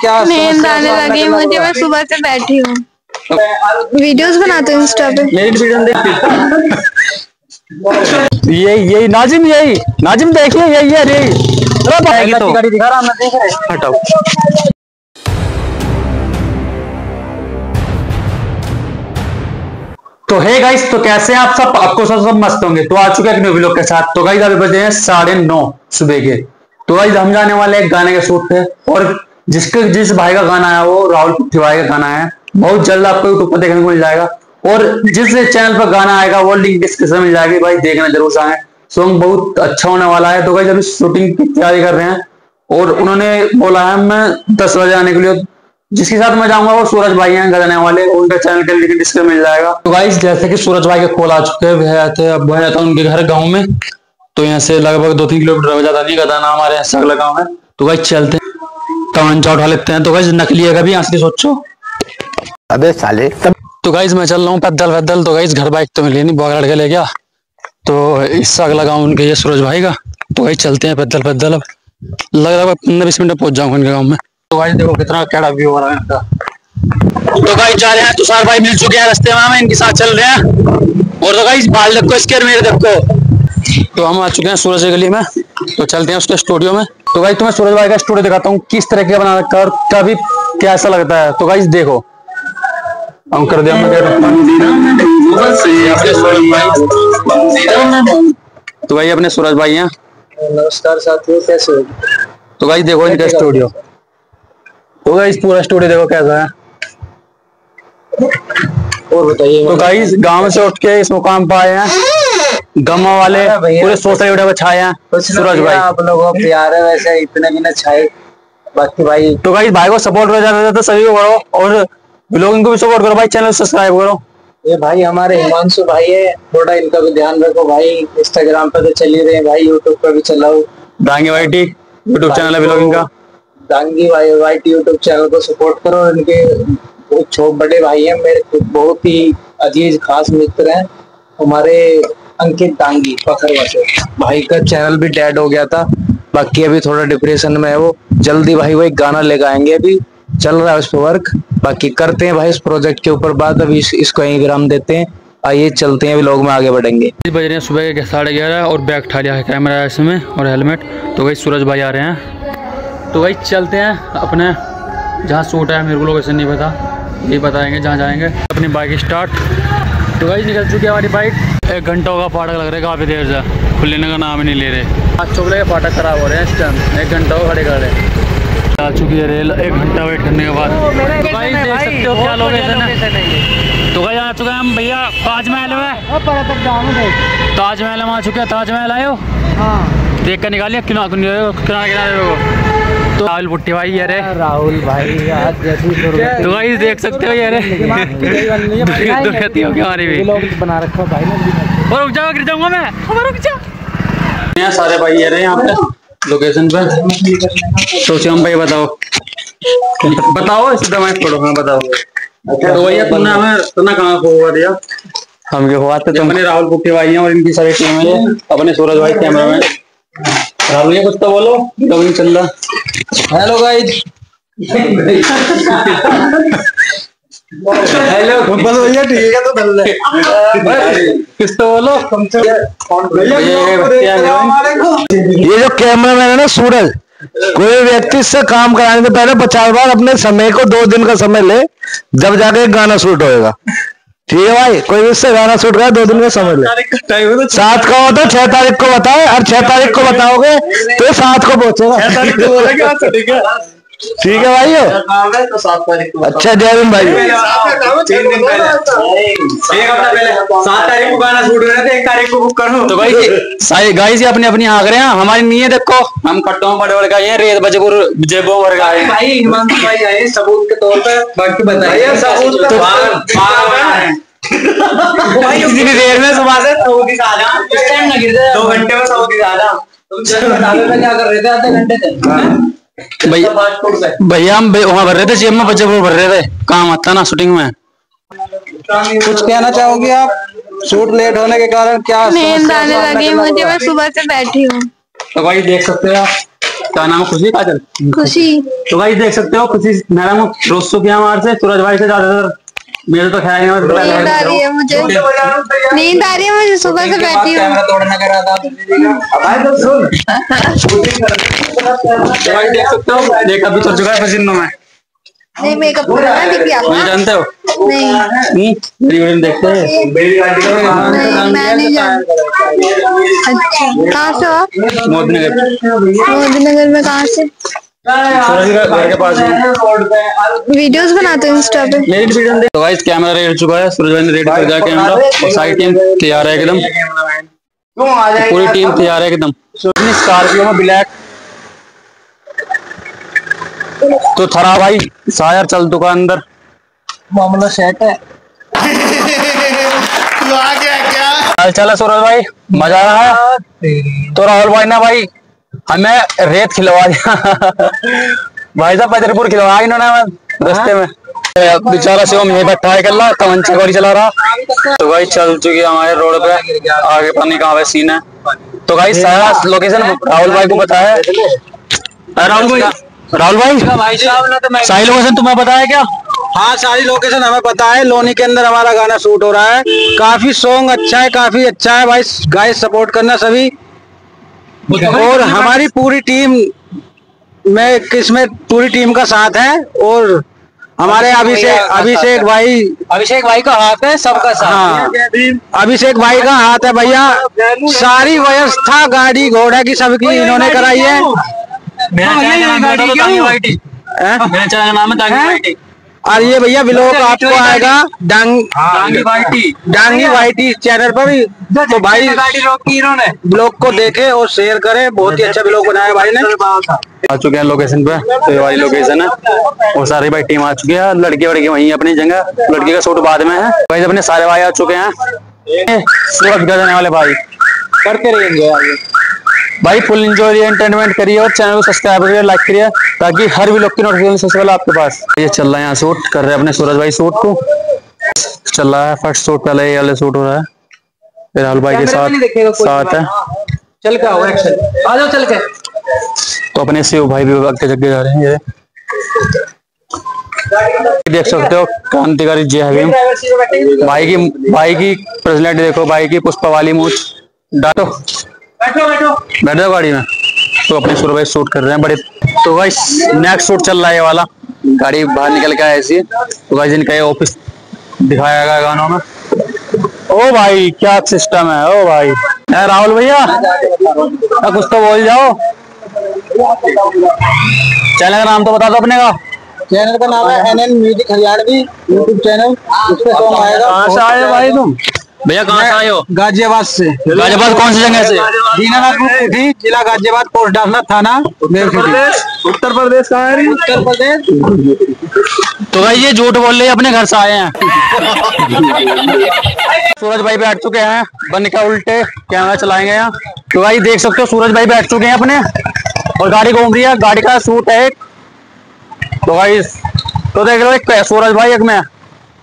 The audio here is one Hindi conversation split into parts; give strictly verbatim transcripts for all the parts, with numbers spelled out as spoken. क्या नींद आने लगी मुझे, मैं सुबह से बैठी हूँ, वीडियोस बनाते हूँ इंस्टा पे। यही यही नाजिम, यही नाजिम देखिए, यही है यही तो दिखा रहा, देख रहे हटाओ। तो हे गाइस, तो कैसे हैं आप सब, आपको सब सब मस्त होंगे। तो आ चुके हैं एक न्यू व्लॉग के साथ। तो गाइस अभी बजे हैं साढ़े नौ सुबह के। तो गाइस हम जाने वाले एक गाने के शूट पे, और जिसके जिस भाई का गाना आया वो राहुल भुट्टी भाई का गाना है, बहुत जल्द आपको यूट्यूब पर देखने को मिल जाएगा। और जिस चैनल पर गाना आएगा वो लिंक डिस्क्रिप्शन मिल जाएगी, भाई देखना जरूर चाहें। सॉन्ग बहुत अच्छा होने वाला है। तो गाइस अभी शूटिंग की तैयारी कर रहे हैं, और उन्होंने बोला है मैं दस बजे आने के लिए, जिसके साथ मैं जाऊंगा वो सूरज भाई हैं गजाने वाले, उनका चैनल का लिंक डिस्क्रिप्शन मिल जाएगा। तो गाइस जैसे कि सूरज भाई के कॉल आ चुके हैं, अब भाई जाता उनके घर गांव में, तो यहाँ से लगभग दो तीन किलोमीटर हो जाता है गजाना, हमारे यहाँ से अगला गाँव है। तो गाइस चलते हैं, तमंचा उठा लेते हैं। तो गाइस नकली है कभी, यहाँ से सोचो अबे साले। तो गाइस मैं चल रहा हूँ पैदल पैदल। तो गाइस घर बाइक तो मिली नहीं, बहुत लड़के ले गया, तो इससे अगला गाँव उनके सूरज भाई का। तो गाइस चलते हैं पैदल पैदल, अब लगभग पंद्रह बीस मिनट में पहुंच जाऊंगा उनके गाँव में। तो गाइस देखो कितना कैड़ा व्यू हो रहा है इनका। तो गाइस जा रहे हैं, तुषार भाई मिल चुके हैं रास्ते में, हम इनके साथ चल रहे हैं। और तो गाइस बाल देखो, स्केयर मेरे देखो। तो हम आ चुके हैं सूरज गली में, तो चलते हैं उसके स्टूडियो में। तो गाइस तुम्हें सूरज भाई का स्टूडियो दिखाता हूँ किस तरह का बना रखा है और कभी कैसा लगता है। तो गाइस देखो हम कर दिया हमने। तो भाई अपने सूरज भाई हैं, नमस्कार साथियों, कैसे हो। तो गाइस देखो इनका स्टूडियो, तो गाइस पूरा स्टूडियो देखो कैसा है। और बताइए। तो गाइस गांव से उठ के इस मुकाम पर आए हैं, गमा वाले पूरे सोशल मीडिया पर छाए हैं। सूरज भाई आप लोगों का प्यार है, वैसे इतने भी ना छाए बाकी भाई। तो गाइस भाई को सपोर्ट करो, ज्यादा ज्यादा सभी को करो, और ब्लॉगिंग को भी सपोर्ट करो भाई, चैनल सब्सक्राइब करो। ये भाई हमारे हिमांशु भाई है, थोड़ा इनका भी ध्यान रखो भाई। इंस्टाग्राम पे तो चल ही रहे भाई, यूट्यूब पर भी चलाओ। दांगी भाई ठीक यूट्यूब चैनल है ब्लॉगिंग का, दांगी भाई वाई टी यूट्यूब चैनल को सपोर्ट करो। इनके छोटे बड़े भाई हैं मेरे, तो बहुत ही अजीज खास मित्र हैं हमारे, अंकित दांगी पखरवा से। भाई का चैनल भी डेड हो गया था, बाकी अभी थोड़ा डिप्रेशन में है वो। जल्दी भाई वो एक गाना लेकर आएंगे, अभी चल रहा है उस पर वर्क, बाकी करते हैं भाई इस प्रोजेक्ट के ऊपर बात। अभी इस, इसको यहीं विराम देते हैं, आइए चलते हैं, अभी लोग में आगे बढ़ेंगे। बज रहे हैं सुबह के साढ़े ग्यारह, और बैग ठा लिया है कैमरा इसमें और हेलमेट। तो वही सूरज भाई आ रहे हैं, तो वही चलते हैं अपने जहाँ शूट है। मेरे को लोकेशन नहीं पता, ये बताएंगे जहाँ जाएंगे। अपनी बाइक स्टार्ट, तो वही निकल चुकी है हमारी बाइक। एक घंटा होगा फाटक लग रहा है, काफ़ी देर से खुलने का नाम ही नहीं ले रहे। आज चुपले फाटक खराब हो रहे हैं इस टाइम, एक घंटा हो खड़े कर रहे। आ चुकी है रेल, एक घंटा वेट करने के बाद। तो क्या लोकेशन है। तो वही आ चुके हैं हम भैया ताजमहल में, ताजमहल हम आ चुके हैं। ताजमहल आए हो देख कर निकालिए किनारे किनारे। तो राहुल भुट्टी भाई यार, राहुल भाई आज तो भाई देख सकते हो यार, बना रखा भाई ने। और जाओ गिर जाऊंगा मैं, रुक जाओ। यहाँ सारे भाई यार यहाँ पे लोकेशन पे। तो शिवम भाई बताओ बताओ सीधा मैं पढ़ो, हाँ बताओ। तो भाई तुमने हमें इतना कहाँ खोवा दिया, हम जो हुआ था। अपने राहुल भुट्टी भाई हैं और इनकी सारी टीम है, अपने सूरज भाई कैमरा में। राहुल ये कुछ तो बोलो, लोग चल रहा। हेलो गाइस, हेलो बोलो भैया, ठीक है तो चल रहे कुछ तो बोलो। ये जो कैमरा मैन है ना सूरज, कोई व्यक्ति से काम कराने से पहले पचास बार अपने समय को, दो दिन का समय ले, जब जाके गाना शूट होएगा। ठीक है भाई, कोई इससे गाना शूट कर, दो दिन का समझ ले। सात का होता है, छह तारीख को बताए, और छह तारीख को बताओगे तो सात को पहुंचेगा। ठीक है भाई, अच्छा जय भीम भाई। सात तारीख को गाना शूट हो रहा था, एक तारीख को बुक करो। तो भाई गाइस अपने अपनी आग रहे हैं, हमारी नहीं है। देखो हम कट्टों बड़े बड़े का रेत बजपुर जयपुर वर्ग आए भाई, हिमांशु भाई आए सबूत के तौर पर, बाकी बताइए सबूत का। भाई इतनी देर में सुबह से सौ की साला किस टाइम ना गिर जाए, दो घंटे में सौ की साला। तुम चलो बताओ क्या कर रहे थे आधे घंटे तक भैया। भैया हम वहाँ भर रहे थे, जेब में बच्चे भर रहे थे, काम आता ना शूटिंग में। कुछ कहना चाहोगे आप, शूट लेट होने के कारण क्या नींद आने लगी मुझे, मैं सुबह से बैठी हूँ। तो भाई देख सकते हैं आप, क्या नाम है? खुशी काजल खुशी। तो भाई देख सकते हो खुशी मैडम को रोज सो किया हमारे से, सूरज भाई से ज्यादातर। मेरे तो ख्याल है मुझे नींद आ रही है, मुझे सुबह से बैठी हूँ। देख सकते हो मेकअप भी चल चुका है पसीनों में। नहीं मेकअप नहीं जानते हो? नहीं देखते हैं। मैं नहीं जानता। अच्छा कहाँ से हो? मोदीनगर। मोदीनगर में कहाँ से? घर के पास वीडियोस बनाते हैं इंस्टा पे। तो गाइस कैमरा रेडी हो चुका है, सूरज भाई ने रेडी कर दिया कैमरा और सारी टीम तैयार है एकदम। पूरी टीम तैयार है एकदम। स्कॉर्पियो में ब्लैक तो थरा भाई सायर चल दुकान अंदर मामला सेट है। तू आ गया क्या? चल चला सूरज भाई मजा आ रहा है। तो राहुल भाई ना भाई हमें रेत खिलवा दिया भाई साहब, बदरपुर खिलवाया इन्होंने रास्ते में। बेचारा शिवम यही बैठा है कल्ला तमंचा गोली चला रहा। तो भाई चल चुकी हमारे रोड पे आगे पानी कहाँ पे सीन है। तो भाई सारा लोकेशन राहुल भाई को बताया है। राहुल भाई राहुल भाई सारी लोकेशन तुम्हें पता है क्या? हाँ सारी लोकेशन हमें पता है। लोनी के अंदर हमारा गाना शूट हो रहा है। काफी सॉन्ग अच्छा है, काफी अच्छा है भाई। गाइस सपोर्ट करना सभी। और हमारी पूरी टीम में किसमें पूरी टीम का साथ है। और हमारे अभिषेक अभिषेक भाई अभिषेक भाई का हाथ है सबका साथ। हाँ अभिषेक भाई का हाथ है भैया। सारी व्यवस्था गाड़ी घोड़ा की सबकी इन्होंने कराई है। और ये भैया ब्लॉग आपको आएगा Dangi YT Dangi YT channel पर भी। तो भाई ब्लॉग को देखे और शेयर करें, बहुत ही अच्छा ब्लॉग बनाया भाई ने। आ चुके हैं लोकेशन पे, तो ये वाली लोकेशन है और सारी भाई टीम आ चुकी है। लड़के वड़के वहीं अपनी जगह, लड़की का शूट बाद में है। भाई अपने सारे भाई आ चुके हैं। सूरज गजाने वाले भाई करते रहेंगे आगे। भाई फुल एंजॉय एंटरटेनमेंट करिए और चैनल को सब्सक्राइब करिए, लाइक करिए ताकि हर व्लॉग की नोटिफिकेशन सबसे पहले आपके पास। ये चल रहा है यहाँ शूट कर रहे हैं अपने सूरज भाई। शूट को चल रहा है फर्स्ट शूट, पहले ये वाले शूट हो रहा है राहुल भाई के साथ साथ है। चल क्या होगा एक्शन, आ जाओ चल के। तो अपने शिव भाई भी आगे जगह जा रहे हैं। देख सकते हो क्रांतिकारी जय भीम भाई की भाई की पर्सनैलिटी देखो, भाई की पुष्पा वाली मूछ। डाटो बैठो बैठो बैठो गाड़ी में। तो अपने सूरज भाई शूट कर रहे हैं बड़े। तो भाई नेक्स्ट शूट चल रहा है ये वाला। गाड़ी बाहर निकल के आई ऐसी। तो भाई जिनका ये ऑफिस दिखाया गया गानों में। ओ भाई क्या सिस्टम है। ओ भाई राहुल भैया कुछ तो बोल जाओ। चैनल का नाम तो बता दो अपने का। चैनल का नाम है N N music Haryanvi YouTube channel. कहाँ से आए भाई तुम भैया? कहाँ से आए हो? गाजियाबाद से। गाजियाबाद कौन सी जगह से? दीनानाथ जिला गाजियाबाद, पोस्ट दासना थाना। उत्तर प्रदेश कहाँ है? उत्तर प्रदेश। तो भाई ये झूठ बोल रहे अपने घर से आए हैं। सूरज भाई बैठ चुके हैं बन के उल्टे, कैमरा चलाएंगे यहाँ। तो भाई देख सकते हो सूरज भाई बैठ चुके हैं अपने और गाड़ी घूम रही है, गाड़ी का शूट है। तो भाई तो देख लो सूरज भाई एक में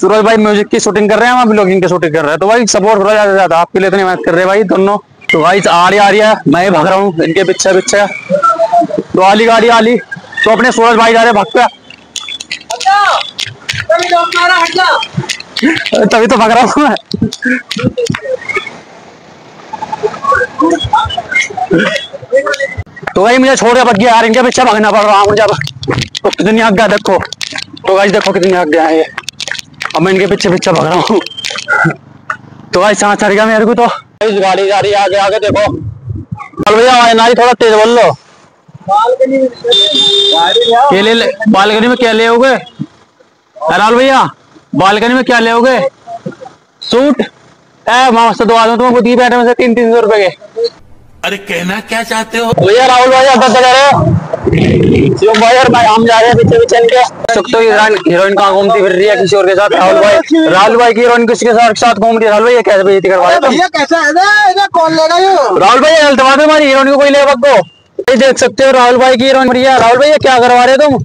सूरज भाई म्यूजिक की शूटिंग कर रहे हैं, हम ब्लॉगिंग की शूटिंग कर रहे हैं। तो भाई सपोर्ट थोड़ा ज्यादा ज्यादा आपके लिए इतनी मेहनत कर रहे हैं भाई दोनों। तो भाई आ रही आ रही है, मैं भाग रहा हूँ इनके पीछे पीछे। तो आली गाड़ी आली। तो अपने सूरज भाई जा रहे भाग पे, तभी तो भाग रहा हूँ मैं। तो भाई मुझे छोड़ भाग गया यार, इनके पीछे भागना पड़ रहा है मुझे। तो कितनी आग गया देखो। तो भाई देखो कितनी आग गया है ये, अब मैं इनके पीछे पीछे भाग रहा हूँ। तो भाई सांस चढ़ गया मेरे को। तो गाड़ी जा रही है आगे आगे देखो। चल भैया आवाज ना थोड़ा तेज बोल लो। केले बालकनी में क्या ले हो गए राहुल भैया? बालकनी में क्या ले हो गए? सूट है मामा से दो आदमी तुमको दी बैठे में से तीन तीन सौ रुपए के। अरे कहना क्या चाहते हो भैया? राहुल भाई आप जा रहे हो भाई, और भाई हम जा रहे हैं पीछे पीछे इनके। सकते हीरोइन कहाँ घूमती फिर रही है किसी और के साथ? राहुल भाई राहुल भाई की हीरोइन किसके साथ घूम रही है? राहुल भाई ये कैसे बेइज्जती करवा रहे हो? राहुल भाई गलतवा दो हमारी हीरोइन को, कोई ले बगो। देख सकते हो राहुल भाई की हीरोइन। राहुल भाई ये क्या करवा रहे हो तुम?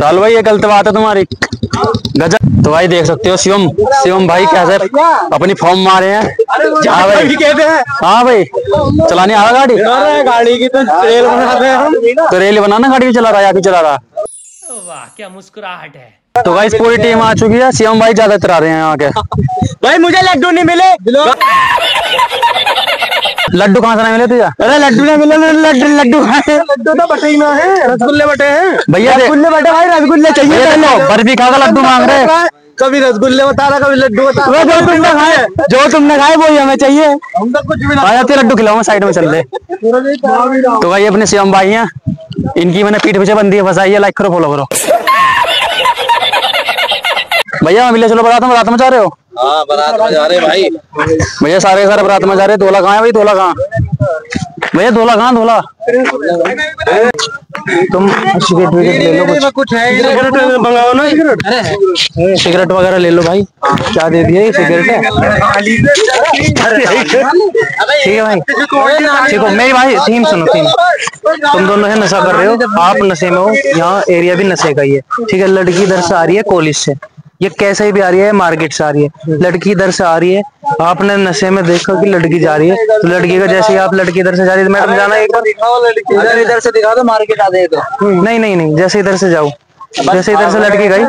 राहुल भाई ये गलत बात है तुम्हारी गजब। तो भाई देख सकते हो शिवम शिवम भाई कैसे अपनी फॉर्म मारे हैं। हाँ भाई कहते हैं हाँ भाई चलाने आ रहा गाड़ी गाड़ी की तो रेल बनाते हैं तो रेल बनाना गाड़ी भी चला रहा है आगे चला रहा। वाह क्या मुस्कुराहट है। तो भाई पूरी टीम आ चुकी है। शिवम भाई ज्यादातर आ रहे हैं यहाँ के। भाई मुझे लड्डू नहीं मिले। लड्डू कहाँ से नहीं मिले तुझे? अरे लड्डू नहीं मिले। लड्डू लड्डू खाए लड्डू तो बटे ही ना है रसगुल्ले बटे हैं भैया। रसगुल्ले बटे भाई रसगुल्ले चाहिए। बर्फी खाकर लड्डू मांग रहे हैं। कभी रसगुल्ले बता रहा कभी लड्डू बता रहा। जो तुमने खाए जो तुमने खाए वही हमें चाहिए। हम तो कुछ भी ना खाया। तेरे लड्डू खिलाओ साइड में चल रहे। तो भाई अपने शिवम भाई हैं इनकी मैंने पीठ पीछे बंदी है फंसाई। लाइक करो फॉलो करो भैया। मिले चलो बरात में। बरात में जा रहे हो? हाँ बरात में जा रहे भाई। भैया सारे सारे बरात में जा रहे। धोला कहाँ है भाई? धोला कहाँ भैया? धोला कहाँ? धोला तुम सिगरेट विगरेट ले लो कुछ मंगाओ ना। सिगरेट वगैरह ले लो भाई। क्या दे दिया ये सिगरेट है? ठीक है भाई ठीक हो मेरी भाई। थीम सुनो थीम। तुम दोनों है नशा कर रहे हो। आप नशे में हो। यहाँ एरिया भी नशे का ही है ठीक है। लड़की इधर से आ रही है कॉलेज से ये कैसे भी आ रही है मार्केट से आ रही है। लड़की इधर से आ रही है। आपने नशे में देखा कि लड़की जा रही है तो लड़की का जैसे ही आप लड़की इधर से जा रही है मैडम जाना एक बार इधर से दिखा दो मार्केट आ जाए तो नहीं नहीं नहीं जैसे इधर से जाओ जैसे इधर से लड़की गई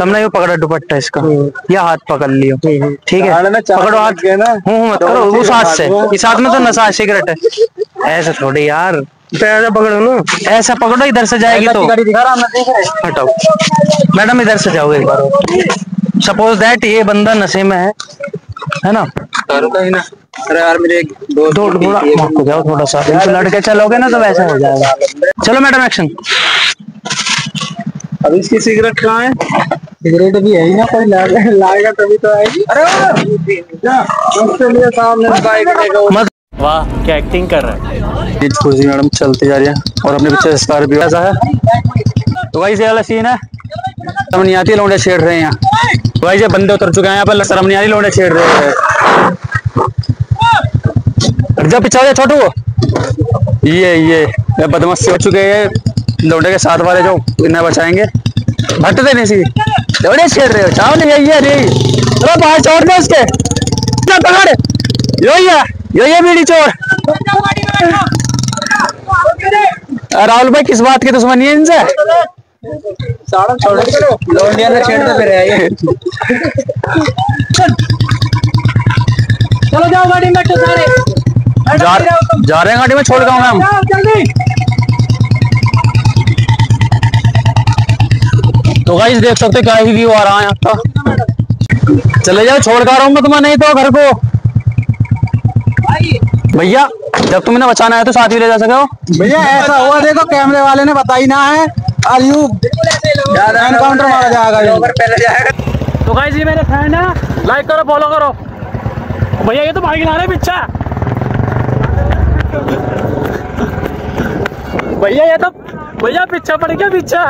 हमने ये पकड़ा दुपट्टा इसका या हाथ पकड़ लियो ठीक है। पकड़ो हाथ हूँ मत करो उस हाथ से इस हाथ में तो नशा सिगरेट है। ऐसा थोड़ी यार ऐसा पकड़ो ना ऐसा पकड़ो इधर से जाएगी तो हटाओ मैडम इधर से जाओगे एक बार। सपोज दैट ये बंदा नशे में है है ना। अरे यार मेरे दो थोड़ा जाओ थोड़ा सा लड़के चलोगे ना तो वैसा हो जाएगा। चलो मैडम एक्शन। अब इसकी सिगरेट कहाँ है? सिगरेट भी है ही ना कोई लाएगा तभी तो आएगी। अरे सामने वाह क्या एक्टिंग कर रहा है। जी मैडम चलती जा रही है और अपने पीछे स्कॉर्पियो ऐसा है। तो भाई से वाला सीन है। शर्म नहीं आती लौंडे छेड़ रहे हैं यहाँ। भाई ये बंदे उतर चुके हैं यहाँ पर। शर्म नहीं आ रही लौंडे छेड़ रहे हैं। जब पिछड़ा छोटू ये ये बदमाशी हो चुके हैं लौंडे के साथ वाले जो इन्हें बचाएंगे भटते नहीं सी लौंडे छेड़ रहे हो। चावल बाहर चोर ने उसके पकड़ लोहिया यो ये बीड़ी चोर। राहुल भाई किस बात के दुश्मनी है इनसे? लौंडिया ने छेड़ते फिर है। चलो जाओ गाड़ी में सारे जा रहे हैं गाड़ी में छोड़ गए हम। तो गाइस देख सकते क्या ही व्यू आ रहा है आपका। चले जाओ छोड़ कर रहा हूँ मैं तुम्हें नहीं तो घर को। भैया जब तुमने बचाना है तो साथ ही ले जा सके हो। भैया ऐसा हुआ देखो कैमरे वाले ने बताई ना है एनकाउंटर मारा जाएगा। तो गाइस ये मेरे फ्रेंड है। लाइक करो फॉलो करो। भैया ये तो बाइक ला रहे पीछे। भैया ये तो भैया पीछे पड़ गया पीछे।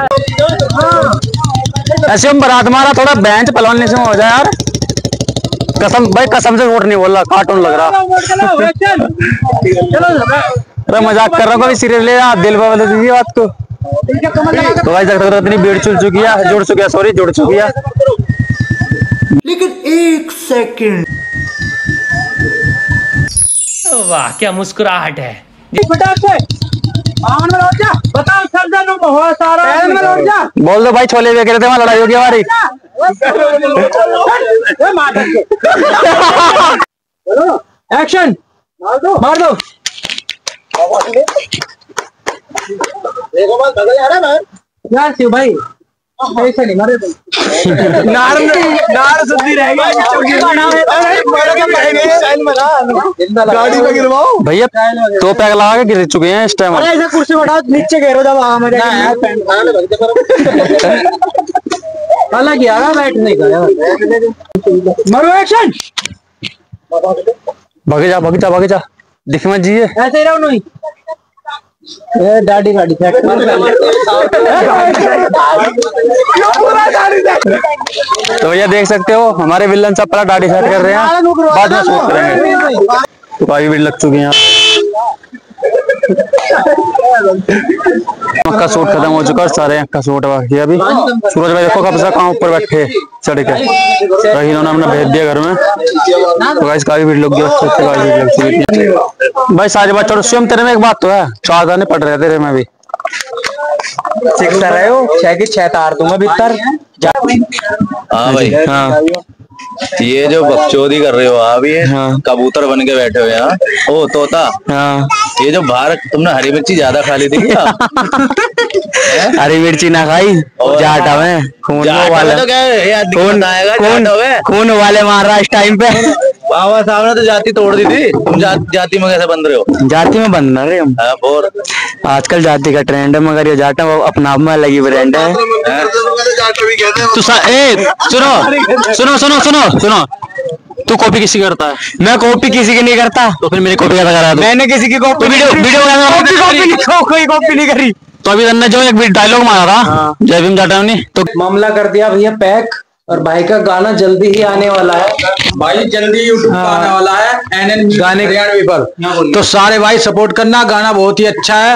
ऐसे हम बरात मारा थोड़ा बेंच पलवाने से हो जाए यार। कसम भाई कसम से वोट नहीं बोल रहा कार्टून लग रहा। अरे मजाक कर रहा हूँ कभी सीरियस ले रहा दिल बदल दीजिए बात को। तो भाई जब तक इतनी भीड़ जुड़ चुकी है जुड़ चुकी है सॉरी जुड़ चुकी है लेकिन एक सेकंड। वाह क्या मुस्कुराहट है। बताओ सारा बोल दो भाई छोले बेच रहे थे वहाँ लड़ाई होगी हमारी। एक्शन मार दो मार दो। यार शिव भाई ऐसा नहीं मारे नार नार सुधी गाड़ी में गिरवाओ भैया। तो पैक लगा के गिर चुके हैं इस टाइम। ऐसे कुर्सी बैठाओ नीचे गिरो जब हमारे अलग यार बैठने का मरो। एक्शन भागे जा भागे जा भागे जा दिख मत जिए ऐसे रहो नहीं। ए दाढ़ी गाड़ी फेंक तो भैया देख सकते हो हमारे विलन सब पहला दाढ़ी फेंक कर रहे हैं बाद में शूट करेंगे। तो भाई भी लग चुके हैं। का सूट खत्म हो चुका है, सारे का सूट बाकी है अभी। सूरज भाई देखो कब से कहाँ ऊपर बैठे चढ़ के, इन्होंने हमने भेज दिया घर में। तो गाइस काफी भीड़ लग गई भाई, सारी बात छोड़ो। शिवम तेरे में एक बात तो है, चार दाने पड़ रहे तेरे में भी। सिक्सर है वो, छह की छह तार दूंगा भीतर। हाँ भाई हाँ, ये जो बकचोदी कर रहे हो आप, ये हाँ। कबूतर बन के बैठे हुए यहाँ। ओ तोता हाँ। ये जो बाहर तुमने हरी मिर्ची ज्यादा खा ली थी क्या? हरी मिर्ची ना खाई, जाट में खून वाले तो क्या याद आएगा, खून खून वाले मार रहा इस टाइम पे। बाबा साहब ने तो जाति तोड़ दी थी, तुम जा, जाति में कैसे बंध रहे हो? जाति में बंधना रहे हम और आजकल जाति का ट्रेंड है, मगर ये जाटा अपना आप में अलग ही ब्रांड है। सुनो सुनो सुनो सुनो सुनो, तू कॉपी किसी करता है? मैं कॉपी किसी की नहीं करता। तो फिर मेरी कॉपी का करा दो। मैंने किसी की कॉपी कोई कॉपी नहीं करी। तो अभी ने जो एक डायलॉग मारा था जय भीम जाटा ने, तो मामला कर दिया भैया पैक। और भाई का गाना जल्दी ही आने वाला है भाई, जल्दी यूट्यूब हाँ। आने वाला है एन एन गाने हरियाणवी पर। तो सारे भाई सपोर्ट करना, गाना बहुत ही अच्छा है,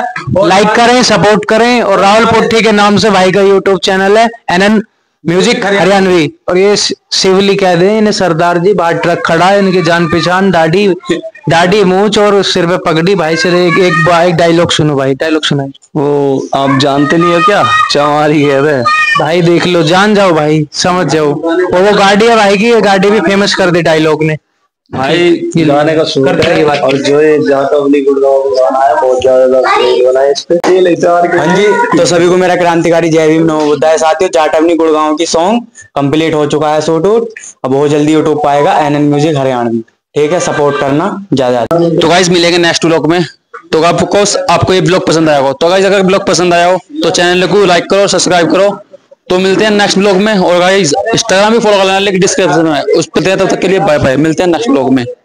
लाइक करें, सपोर्ट करें। और राहुल भुट्टी के नाम से भाई का यूट्यूब चैनल है एन एन म्यूजिक हरियाणवी। और ये शिवली कह दें इन्हें, सरदार जी बाट रख खड़ा है, इनकी जान पहचान, दाढ़ी दाढ़ी मूछ और सिर पे पगड़ी। भाई से एक एक डायलॉग सुनो, भाई डायलॉग सुनाए। वो आप जानते नहीं हो क्या, चमारी है वे भाई, देख लो, जान जाओ भाई, समझ जाओ। और वो गाड़ी है भाई की, गाड़ी भी फेमस कर दी डायलॉग ने भाई। गाने का शूट है और जो ये जाटवली गुड़गांव का गाना है बहुत ज्यादा बना है इस पे। हाँ जी, तो सभी को मेरा क्रांतिकारी जय भीम नमो बुद्धाय। साथियों, जाटवली गुड़गांव की सॉन्ग कंप्लीट हो चुका है शूट आउट, अब बहुत जल्दी यूट्यूब पाएगा एन एन म्यूजिक हरियाणवी। ठीक है, सपोर्ट करना ज्यादा। तो गाइस मिलेंगे नेक्स्ट व्लॉग में। तो आपको आपको ये ब्लॉग पसंद आया हो, तो गाइस अगर ब्लॉग पसंद आया हो तो चैनल को लाइक करो, सब्सक्राइब करो। तो मिलते हैं नेक्स्ट ब्लॉग में। और गाइस इंस्टाग्राम भी फॉलो कर लेना, लिंक डिस्क्रिप्शन में, उस पर। तब तक के लिए बाय बाय, मिलते हैं नेक्स्ट ब्लॉग में।